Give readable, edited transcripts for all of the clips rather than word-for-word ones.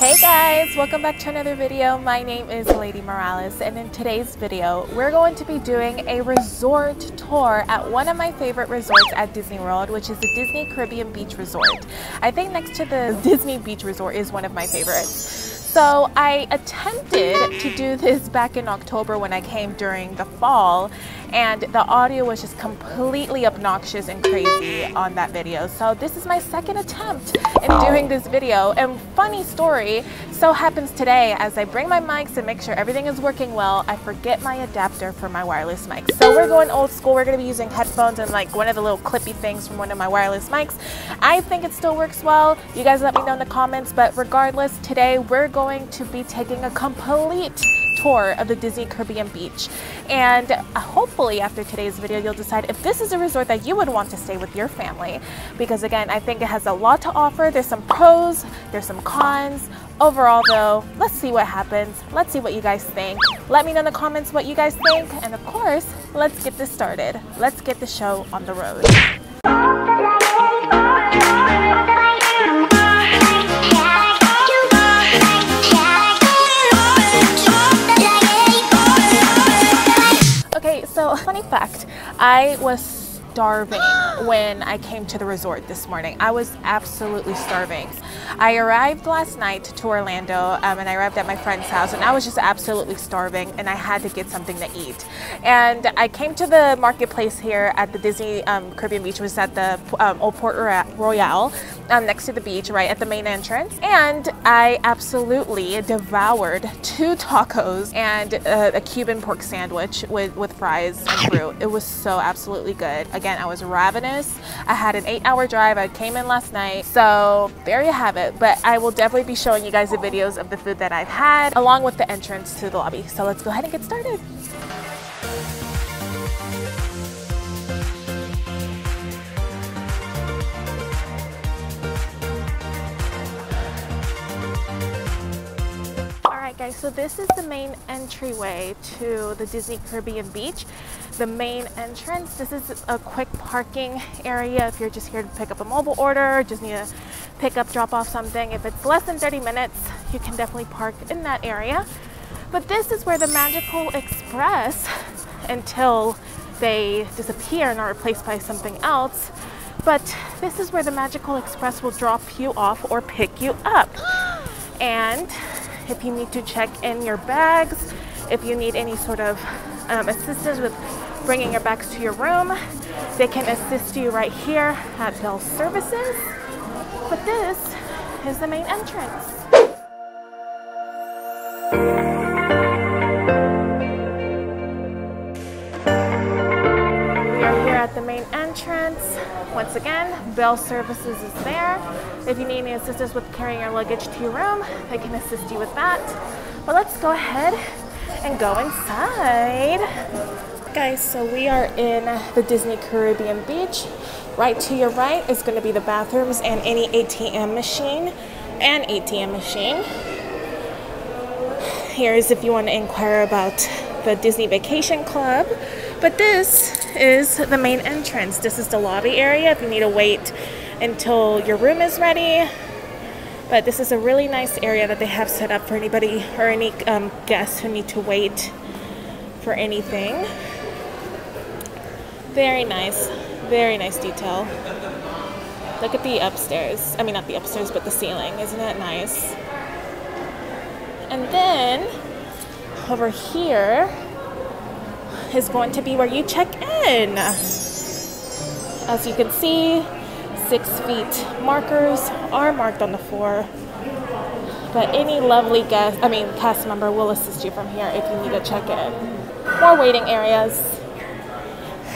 Hey guys, welcome back to another video. My name is Lady Morales, and in today's video we're going to be doing a resort tour at one of my favorite resorts at Disney World, which is the Disney Caribbean Beach Resort. I think next to the Disney Beach Resort is one of my favorites. So I attempted to do this back in October when I came during the fall, and the audio was just completely obnoxious and crazy on that video. So this is my second attempt in doing this video, and funny story, so happens today as I bring my mics and make sure everything is working well, I forget my adapter for my wireless mic. So we're going old school. We're going to be using headphones and like one of the little clippy things from one of my wireless mics. I think it still works well. You guys let me know in the comments, but regardless, today we're going to be taking a complete tour of the Disney Caribbean Beach, and hopefully after today's video you'll decide if this is a resort that you would want to stay with your family, because again I think it has a lot to offer. There's some pros, there's some cons. Overall though, let's see what happens. Let's see what you guys think. Let me know in the comments what you guys think, and of course let's get this started. Let's get the show on the road. So, funny fact, I was starving when I came to the resort this morning. I was absolutely starving. I arrived last night to Orlando and I arrived at my friend's house, and I was just absolutely starving and I had to get something to eat. And I came to the marketplace here at the Disney Caribbean Beach, which was at the Old Port Royal, next to the beach, right at the main entrance. And I absolutely devoured 2 tacos and a Cuban pork sandwich with fries and fruit. It was so absolutely good. Again, I was ravenous. I had an 8-hour drive. I came in last night. So there you have it. But I will definitely be showing you guys the videos of the food that I've had along with the entrance to the lobby. So let's go ahead and get started. Guys, so this is the main entryway to the Disney Caribbean Beach, the main entrance. This is a quick parking area if you're just here to pick up a mobile order, just need to pick up, drop off something. If it's less than 30 minutes, you can definitely park in that area. But this is where the Magical Express, until they disappear and are replaced by something else, but this is where the Magical Express will drop you off or pick you up. And if you need to check in your bags, if you need any sort of assistance with bringing your bags to your room, they can assist you right here at Bell Services. But this is the main entrance. We are here at the main entrance. Once again, Bell Services is there. If you need any assistance with carrying your luggage to your room, they can assist you with that. But let's go ahead and go inside. Guys, so we are in the Disney Caribbean Beach. Right to your right is going to be the bathrooms and any ATM machine. Here is if you want to inquire about the Disney Vacation Club. But this is the main entrance. This is the lobby area if you need to wait until your room is ready. But this is a really nice area that they have set up for anybody or any guests who need to wait for anything. Very nice detail. Look at the upstairs. I mean, not the upstairs, but the ceiling. Isn't that nice? And then over here is going to be where you check in. As you can see, 6 feet markers are marked on the floor, but any lovely cast member will assist you from here if you need to check in. More waiting areas.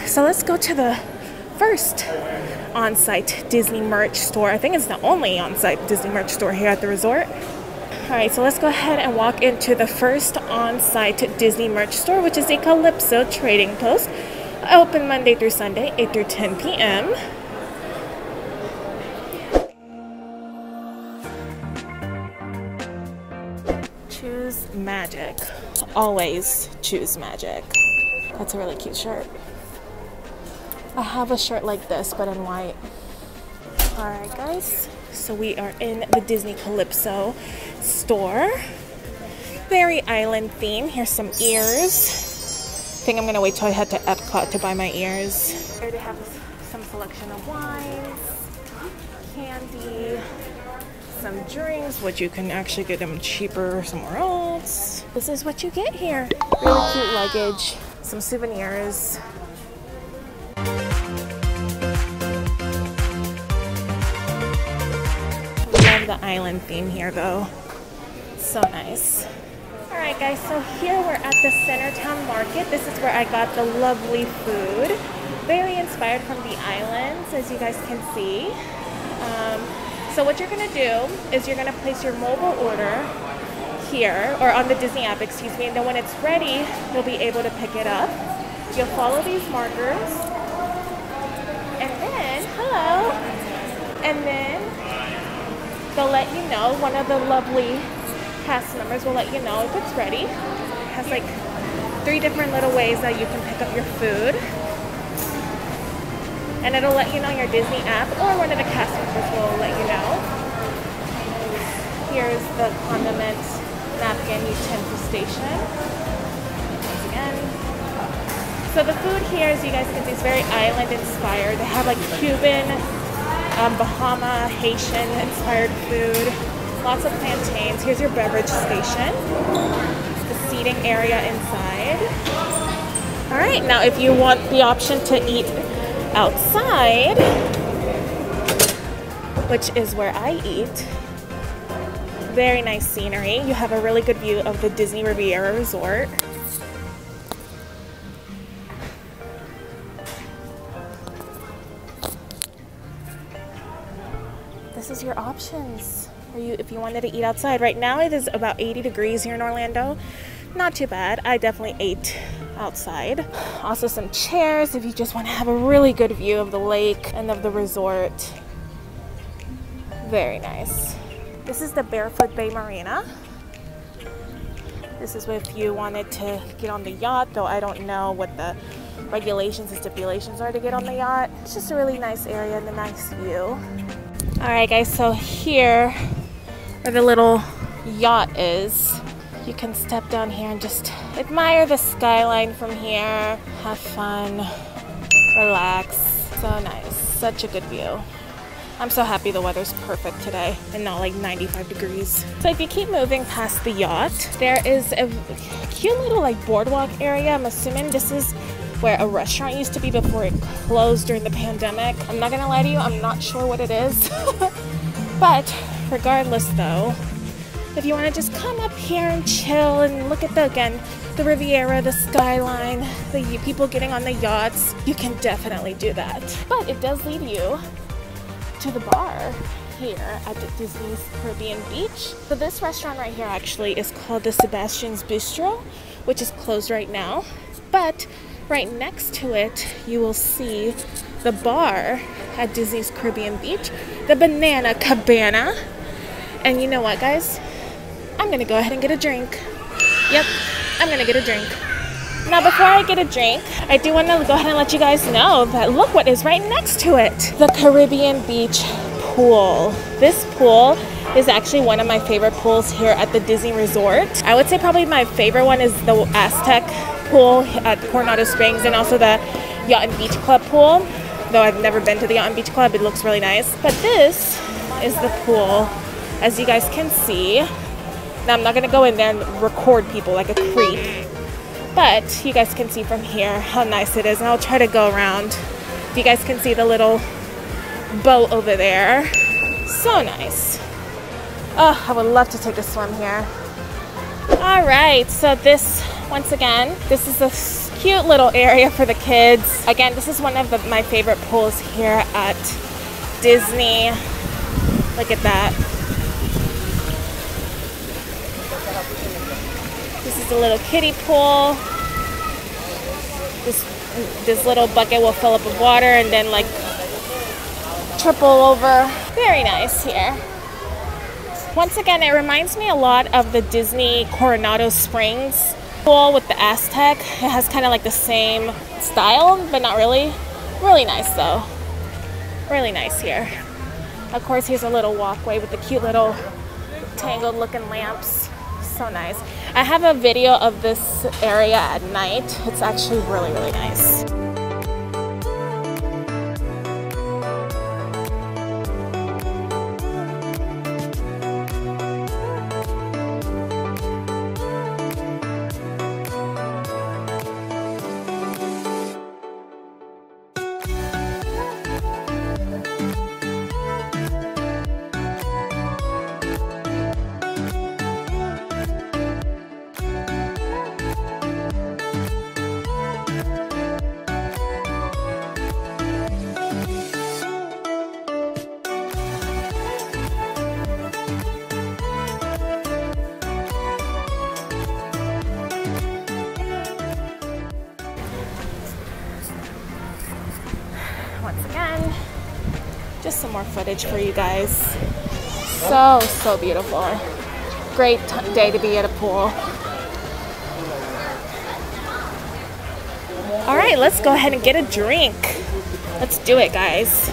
So let's go to the first on-site Disney merch store. I think it's the only on-site Disney merch store here at the resort. All right, so let's go ahead and walk into the first on-site Disney merch store, which is the Calypso Trading Post. Open Monday through Sunday, 8 through 10 p.m. Choose magic. Always choose magic. That's a really cute shirt. I have a shirt like this, but in white. All right, guys. So we are in the Disney Calypso store. Very island theme. Here's some ears. I think I'm gonna wait till I head to Epcot to buy my ears. Here they have some selection of wines, candy, some drinks, which you can actually get them cheaper somewhere else. This is what you get here. Really cute luggage, some souvenirs. Love the island theme here though. So nice. All right guys, so here we're at the Center Town Market. This is where I got the lovely food. Very inspired from the islands, as you guys can see. So what you're gonna do is you're gonna place your mobile order here, or on the Disney app, excuse me, and then when it's ready, you'll be able to pick it up. You'll follow these markers, and then, hello, and then they'll let you know, one of the lovely cast members will let you know if it's ready. It has like 3 different little ways that you can pick up your food. And it'll let you know your Disney app, or one of the cast members will let you know. Here's the condiment napkin utensil station. Once again. So the food here, as you guys can see, is very island inspired. They have like Cuban, Bahama, Haitian inspired food. Lots of plantains. Here's your beverage station. The seating area inside. All right, now if you want the option to eat outside, which is where I eat. Very nice scenery. You have a really good view of the Disney Riviera Resort. This is your options for you if you wanted to eat outside. Right now it is about 80 degrees here in Orlando. Not too bad. I definitely ate outside. Also some chairs if you just want to have a really good view of the lake and of the resort. Very nice. This is the Barefoot Bay Marina. This is if you wanted to get on the yacht, though I don't know what the regulations and stipulations are to get on the yacht. It's just a really nice area and a nice view. Alright guys, so here where the little yacht is, you can step down here and just admire the skyline from here. Have fun, relax. So nice, such a good view. I'm so happy the weather's perfect today and not like 95 degrees. So if you keep moving past the yacht, there is a cute little like boardwalk area. I'm assuming this is where a restaurant used to be before it closed during the pandemic. I'm not gonna lie to you, I'm not sure what it is. But regardless though, if you want to just come up here and chill and look at the, again, the Riviera, the skyline, the people getting on the yachts, you can definitely do that. But it does lead you to the bar here at the Disney Caribbean Beach. So this restaurant right here actually is called the Sebastian's Bistro, which is closed right now. But right next to it, you will see the bar at Disney's Caribbean Beach, the Banana Cabana. And you know what, guys? I'm gonna go ahead and get a drink. Yep, I'm gonna get a drink. Now before I get a drink, I do want to go ahead and let you guys know that look what is right next to it. The Caribbean Beach pool. This pool is actually one of my favorite pools here at the Disney Resort. I would say probably my favorite one is the Aztec pool at Coronado Springs, and also the Yacht and Beach Club pool. Though I've never been to the Yacht and Beach Club, it looks really nice. But this is the pool, as you guys can see. Now, I'm not gonna go in there and record people like a creep, but you guys can see from here how nice it is, and I'll try to go around. You guys can see the little boat over there. So nice. Oh, I would love to take a swim here. All right, so this, once again, this is a cute little area for the kids. Again, this is one of my favorite pools here at Disney. Look at that. This is a little kiddie pool. This little bucket will fill up with water and then like triple over. Very nice here. Once again, it reminds me a lot of the Disney Coronado Springs pool with the Aztec. It has kind of like the same style, but not really. Really nice though. Really nice here. Of course, here's a little walkway with the cute little tangled looking lamps. So nice. I have a video of this area at night. It's actually really, really nice. Just some more footage for you guys. So beautiful. Great day to be at a pool. All right, let's go ahead and get a drink. Let's do it, guys.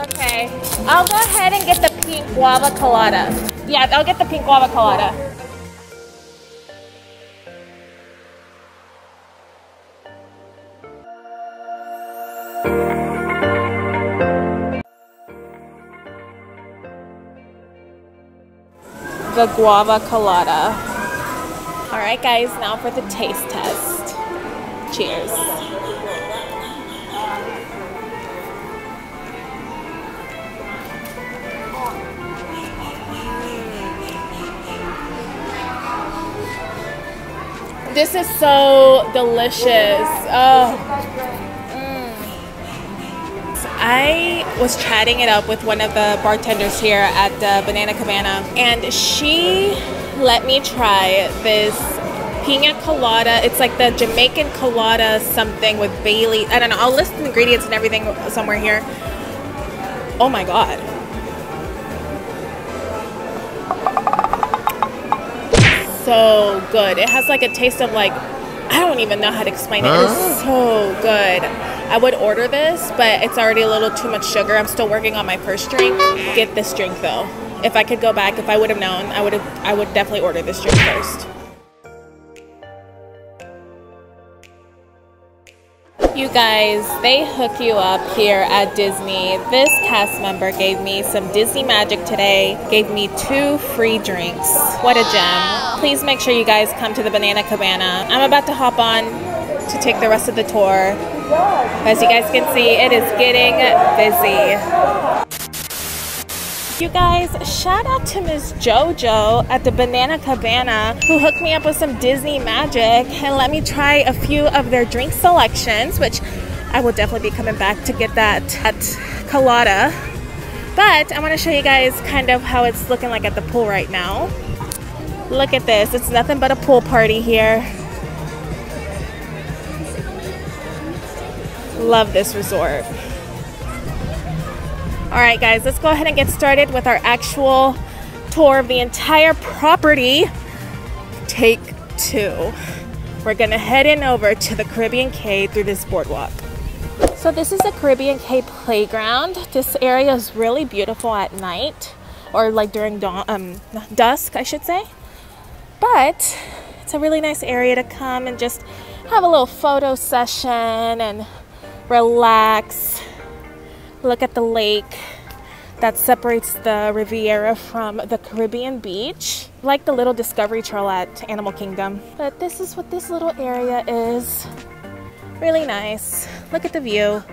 Okay, I'll go ahead and get the pink guava colada. Yeah, I'll get the pink guava colada. The guava colada. All right, guys, now for the taste test. Cheers. This is so delicious. Oh. I was chatting it up with one of the bartenders here at the Banana Cabana, and she let me try this piña colada. It's like the Jamaican colada something with Bailey. I don't know. I'll list the ingredients and everything somewhere here. Oh my God. So good. It has like a taste of like, I don't even know how to explain it. It's so good. I would order this, but it's already a little too much sugar. I'm still working on my first drink. Get this drink though. If I could go back, if I would have known, I would definitely order this drink first. You guys, they hook you up here at Disney. This cast member gave me some Disney magic today, gave me 2 free drinks. What a gem. Please make sure you guys come to the Banana Cabana. I'm about to hop on to take the rest of the tour. As you guys can see, it is getting busy. You guys, shout out to Miss Jojo at the Banana Cabana who hooked me up with some Disney magic and let me try a few of their drink selections, which I will definitely be coming back to get that colada. But I want to show you guys kind of how it's looking like at the pool right now. Look at this. It's nothing but a pool party here. Love this resort. All right, guys, let's go ahead and get started with our actual tour of the entire property. Take 2. We're gonna head in over to the Caribbean Cay through this boardwalk. So this is the Caribbean Cay playground. This area is really beautiful at night, or like during dawn, dusk, I should say. But it's a really nice area to come and just have a little photo session and relax. Look at the lake that separates the Riviera from the Caribbean beach, like the little Discovery Trail at Animal Kingdom. But this is what this little area is. Really nice. Look at the view.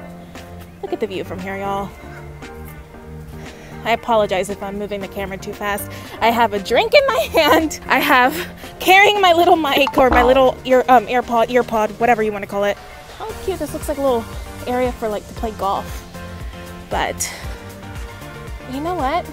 Look at the view from here, y'all. I apologize if I'm moving the camera too fast. I have a drink in my hand. I have carrying my little mic or my little earpod, whatever you want to call it. Oh, cute. This looks like a little area for like to play golf. But you know what?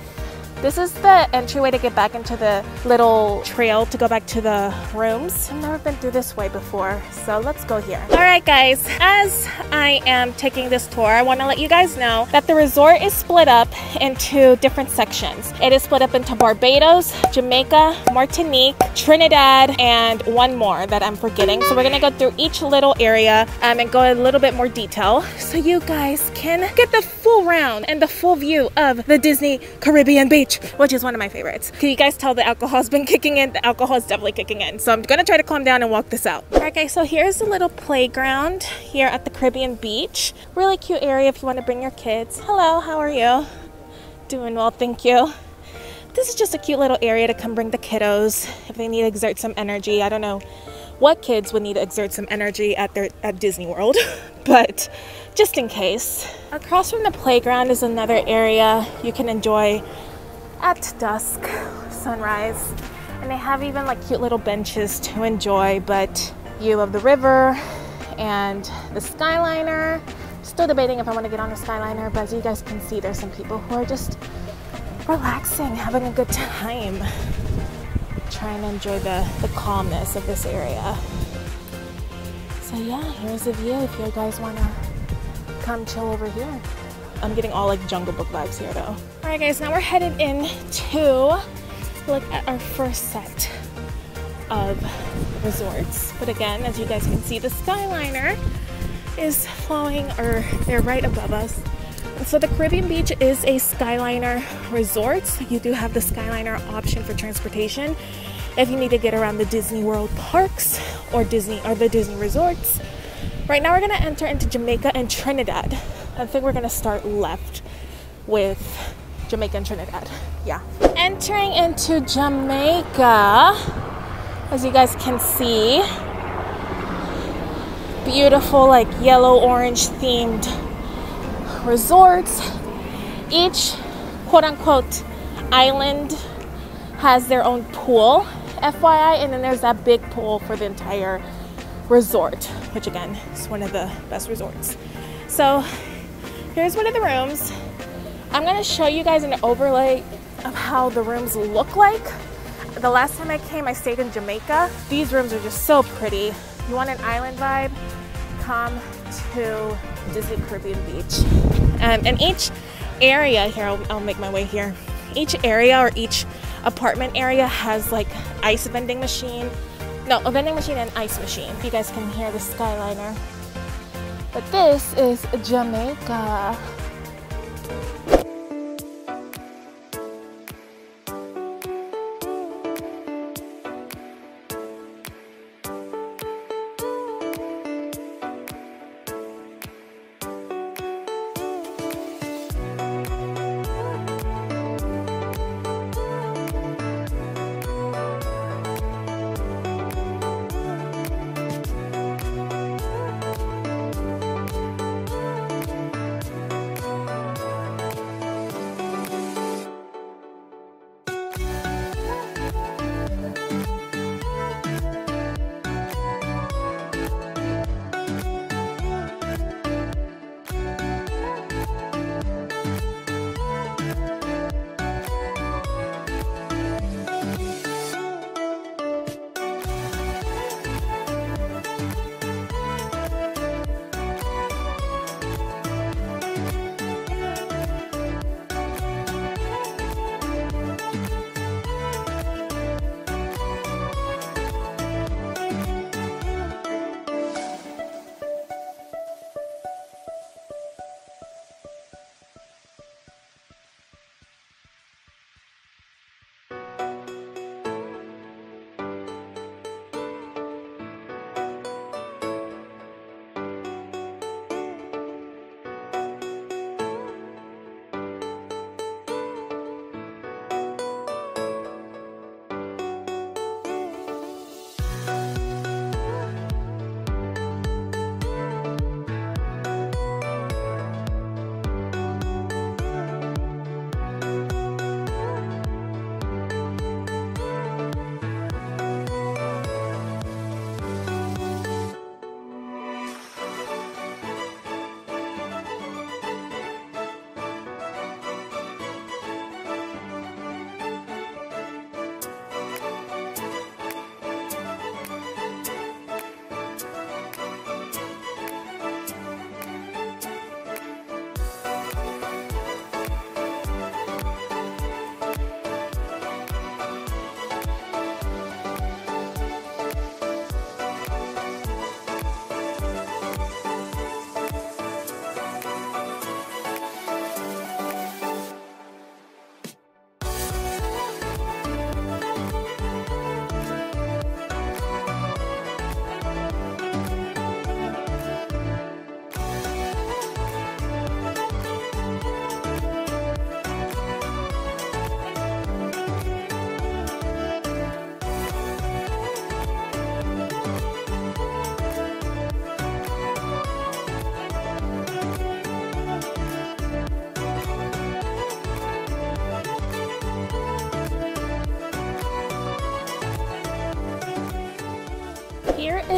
This is the entryway to get back into the little trail to go back to the rooms. I've never been through this way before, so let's go here. All right, guys, as I am taking this tour, I want to let you guys know that the resort is split up into different sections. It is split up into Barbados, Jamaica, Martinique, Trinidad, and one more that I'm forgetting. So we're going to go through each little area and go in a little bit more detail so you guys can get the full round and the full view of the Disney Caribbean Beach, which is one of my favorites. Can you guys tell the alcohol's been kicking in? The alcohol is definitely kicking in. So I'm gonna try to calm down and walk this out. All right, guys, so here's a little playground here at the Caribbean Beach. Really cute area if you wanna bring your kids. Hello, how are you? Doing well, thank you. This is just a cute little area to come bring the kiddos if they need to exert some energy. I don't know what kids would need to exert some energy at Disney World, but just in case. Across from the playground is another area you can enjoy at dusk, sunrise, and they have even like cute little benches to enjoy, but view of the river and the Skyliner. Still debating if I want to get on the Skyliner, but as you guys can see, there's some people who are just relaxing, having a good time, trying to enjoy the calmness of this area. So yeah, here's the view if you guys want to come chill over here. I'm getting all like Jungle Book vibes here though. All right, guys, now we're headed in to look at our first set of resorts. But again, as you guys can see, the Skyliner is flowing, or they're right above us. And so the Caribbean Beach is a Skyliner resort. So you do have the Skyliner option for transportation if you need to get around the Disney World parks or the Disney resorts. Right now we're gonna enter into Jamaica and Trinidad. I think we're gonna start left with Jamaica and Trinidad, yeah. Entering into Jamaica, as you guys can see, beautiful like yellow-orange themed resorts. Each quote-unquote island has their own pool, FYI, and then there's that big pool for the entire resort, which again is one of the best resorts. So here's one of the rooms. I'm gonna show you guys an overlay of how the rooms look like. The last time I came, I stayed in Jamaica. These rooms are just so pretty. You want an island vibe? Come to Disney Caribbean Beach. And each area here, I'll make my way here. Each area or each apartment area has like a vending machine and ice machine. You guys can hear the Skyliner. But this is Jamaica.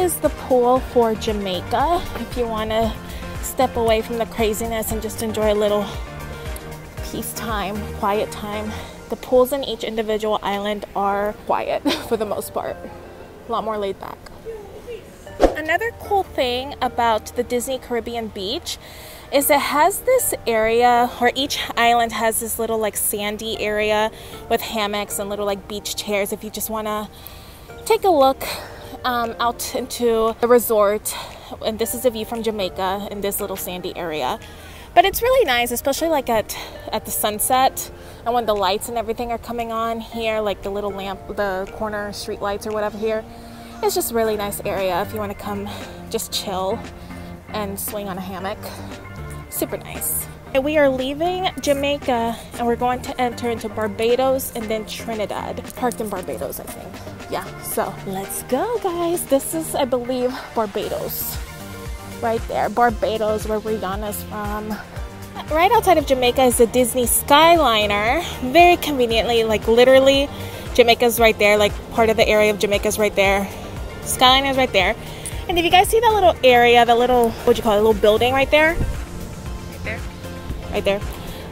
is the pool for Jamaica. If you want to step away from the craziness and just enjoy a little peace time, quiet time. The pools in each individual island are quiet for the most part. A lot more laid back. Another cool thing about the Disney Caribbean Beach is it has this area, or each island has this little like sandy area with hammocks and little like beach chairs if you just want to take a look out into the resort. And this is a view from Jamaica in this little sandy area. But it's really nice, especially like at the sunset and when the lights and everything are coming on here, like the little lamp, the corner street lights or whatever here. It's just a really nice area if you want to come just chill and swing on a hammock. Super nice. And we are leaving Jamaica and we're going to enter into Barbados and then Trinidad. It's parked in Barbados, I think. Yeah, so let's go, guys. This is, I believe, Barbados. Right there, Barbados, where Rihanna's from. Right outside of Jamaica is the Disney Skyliner. Very conveniently, like literally, Jamaica's right there. Like part of the area of Jamaica's right there. Skyliner's right there. And if you guys see that little area, that little, what do you call it, little building right there? Right there? Right there.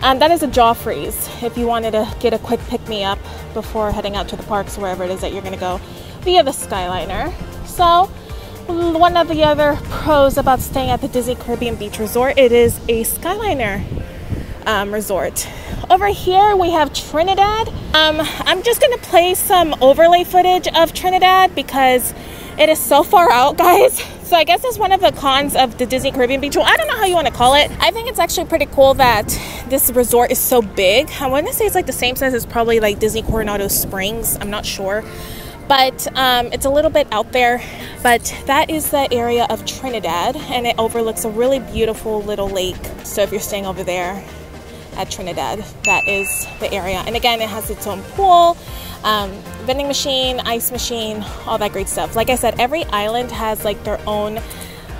That is a Joffrey's if you wanted to get a quick pick-me-up before heading out to the parks, wherever it is that you're going to go via the Skyliner. So, one of the other pros about staying at the Disney Caribbean Beach Resort, it is a Skyliner resort. Over here we have Trinidad. I'm just going to play some overlay footage of Trinidad because it is so far out, guys. So I guess that's one of the cons of the Disney Caribbean Beach. Well, I don't know how you want to call it. I think it's actually pretty cool that this resort is so big. I want to say it's like the same size as probably like Disney Coronado Springs. I'm not sure. But it's a little bit out there, but that is the area of Trinidad and it overlooks a really beautiful little lake. So if you're staying over there at Trinidad, that is the area. And again, it has its own pool, vending machine, ice machine, all that great stuff. Like I said, every island has like their own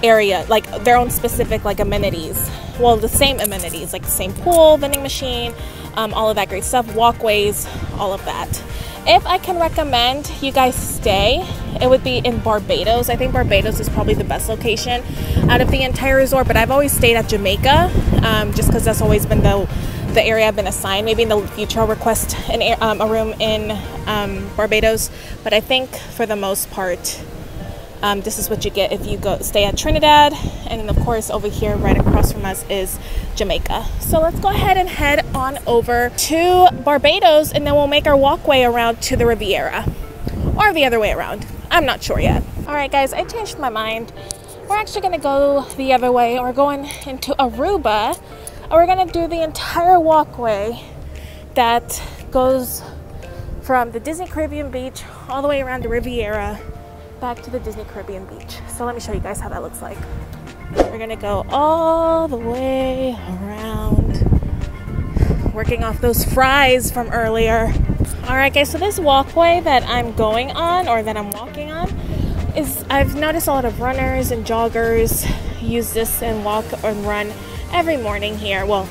area, like their own specific like amenities. Well, the same amenities, like the same pool, vending machine, all of that great stuff, walkways, all of that. If I can recommend you guys stay, it would be in Barbados. I think Barbados is probably the best location out of the entire resort, but I've always stayed at Jamaica just because that's always been the area I've been assigned. Maybe in the future I'll request a room in Barbados, but I think for the most part, this is what you get if you go stay at Trinidad. And then of course over here right across from us is Jamaica. So let's go ahead and head on over to Barbados and then we'll make our walkway around to the Riviera. Or the other way around. I'm not sure yet. Alright guys, I changed my mind. We're actually going to go the other way. We're going into Aruba. And we're going to do the entire walkway that goes from the Disney Caribbean Beach all the way around the Riviera. Back to the Disney Caribbean Beach. So let me show you guys how that looks like. We're gonna go all the way around, working off those fries from earlier. All right guys, so this walkway that I'm going on, or that I'm walking on, is I've noticed a lot of runners and joggers use this and walk and run every morning here. Well,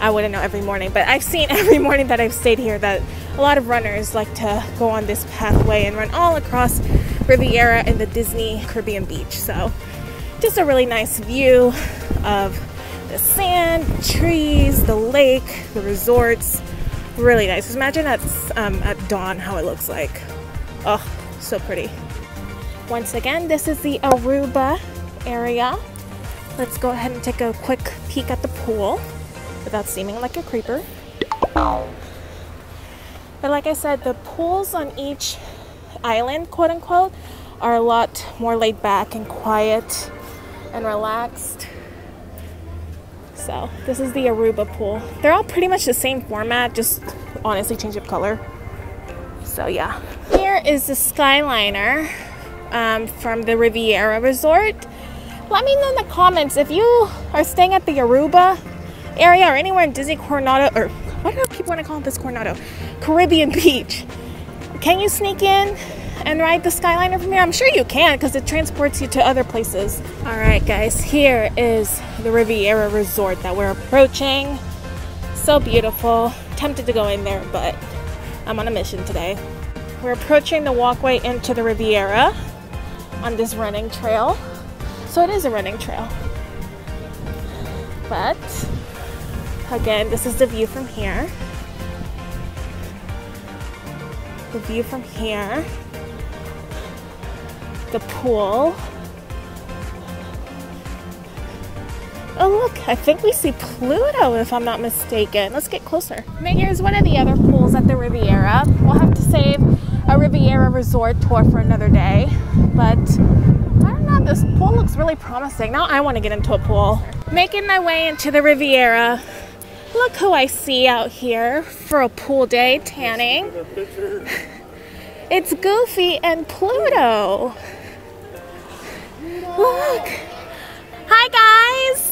I wouldn't know every morning, but I've seen every morning that I've stayed here that a lot of runners like to go on this pathway and run all across Riviera and the Disney Caribbean Beach. So just a really nice view of the sand, the trees, the lake, the resorts. Really nice. Just imagine at dawn how it looks like. Oh, so pretty. Once again, this is the Aruba area. Let's go ahead and take a quick peek at the pool without seeming like a creeper. But like I said, the pools on each island, quote unquote, are a lot more laid back and quiet and relaxed. So this is the Aruba pool. They're all pretty much the same format, just honestly change of color. So yeah, here is the Skyliner from the Riviera Resort. Let me know in the comments if you are staying at the Aruba area or anywhere in Disney Coronado, or what do people want to call this Coronado? Caribbean Beach. Can you sneak in and ride the Skyliner from here? I'm sure you can because it transports you to other places. All right, guys, here is the Riviera Resort that we're approaching. So beautiful. Tempted to go in there, but I'm on a mission today. We're approaching the walkway into the Riviera. on this running trail. So it is a running trail. But again, this is the view from here. The view from here. The pool. Oh look, I think we see Pluto if I'm not mistaken. Let's get closer. And here's one of the other pools at the Riviera. We'll have to save a Riviera Resort tour for another day. But I don't know, this pool looks really promising. Now I want to get into a pool. Making my way into the Riviera. Look who I see out here for a pool day tanning. It's Goofy and Pluto. Look. Hi guys.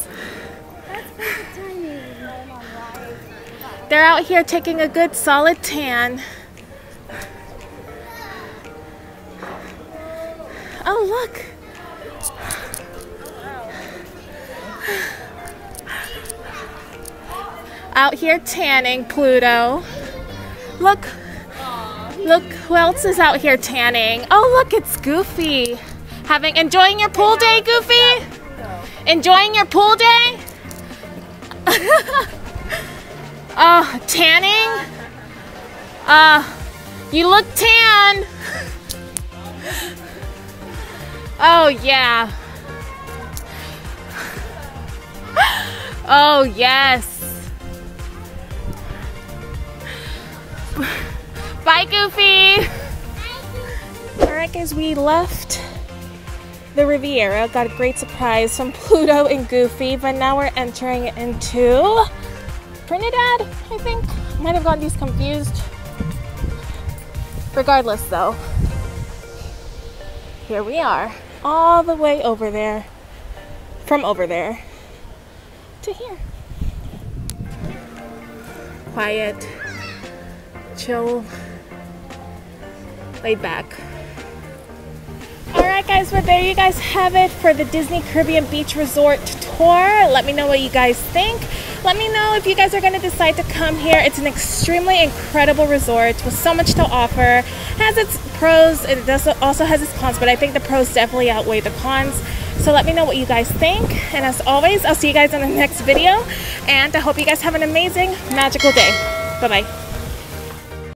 They're out here taking a good solid tan. Oh look! Out here tanning, Pluto. Look! Look who else is out here tanning. Oh look, it's Goofy. Enjoying your pool day, Goofy? Enjoying your pool day? Oh, tanning? You look tan. Oh, yeah. Oh, yes. Bye, Goofy. All right, guys, we left the Riviera. Got a great surprise from Pluto and Goofy, but now we're entering into Trinidad, I think. Might have gotten these confused. Regardless though, here we are, all the way over there, from over there to here. Quiet, chill, laid back. Alright guys, well there you guys have it for the Disney Caribbean Beach Resort tour. Let me know what you guys think. Let me know if you guys are going to decide to come here. It's an extremely incredible resort with so much to offer. It has its pros, it also has its cons, but I think the pros definitely outweigh the cons. So let me know what you guys think. And as always, I'll see you guys in the next video. And I hope you guys have an amazing, magical day. Bye-bye.